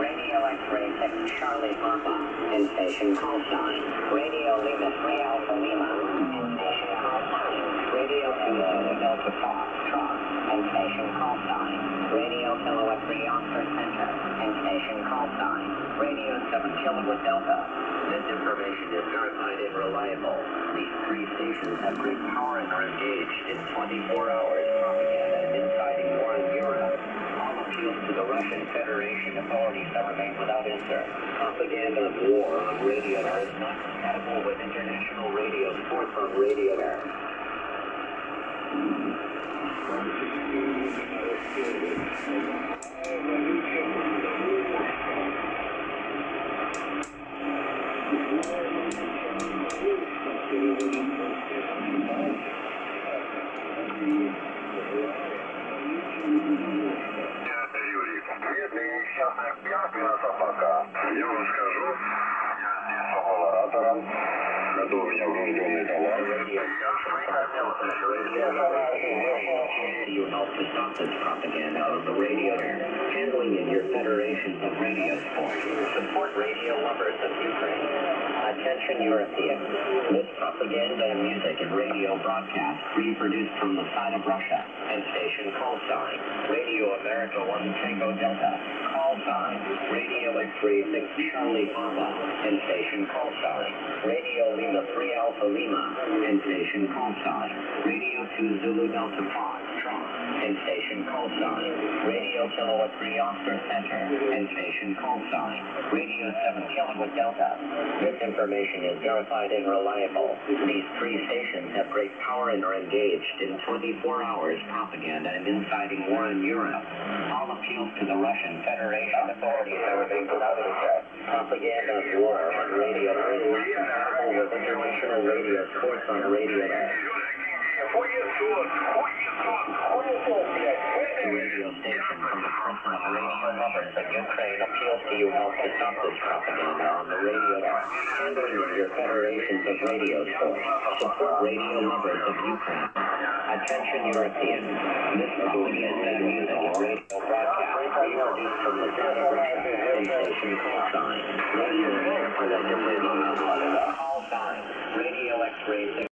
Radio X-ray 6 Charlie Papa, and station call sign. Radio Lima 3 Alpha Lima, and station call sign. Radio Kilo Delta Foxtrot, and station call sign. Radio Kilowatt 3 Oxford Center, and station call sign. Radio 7 Kilowatt Delta. This information is verified and reliable. These three stations have great power and are engaged in 24 hours propaganda and inciting war in Europe. All appeals to the Russian Federation authorities have remained without answer. Propaganda of war on radio air is not compatible with international radio sports on radio air. Я вам скажу, я здесь оператором, это у меня врожденный талант. Attention Europeans, this propaganda and music and radio broadcast reproduced from the side of Russia and station call sign Radio America 1 Tango Delta, call sign Radio X-ray 6 Charlie Papa, and station call sign Radio Lima 3 Alpha Lima, and station call sign Radio 2 Zulu Delta Fox Trump, and station call sign Radio Kilowatt 3 Oxford Center, and station call sign Radio 7 Kilowatt Delta. This information is verified and reliable. These three stations have great power and are engaged in 24 hours propaganda and inciting war in Europe. All appeals to the Russian Federation authorities are remained without effect. Propaganda of war on radio is not compatible with international radio sports on radio air. Radio station from the person of radio lovers of Ukraine appeals to you not to stop this propaganda on the radio air. Handling your federations of radio sports, support radio lovers of Ukraine. Attention Europeans, this propaganda and music and radio broadcast reproduced from the side of Russia and station call sign. Radio America 1 Tango Delta, call sign. Radio X-ray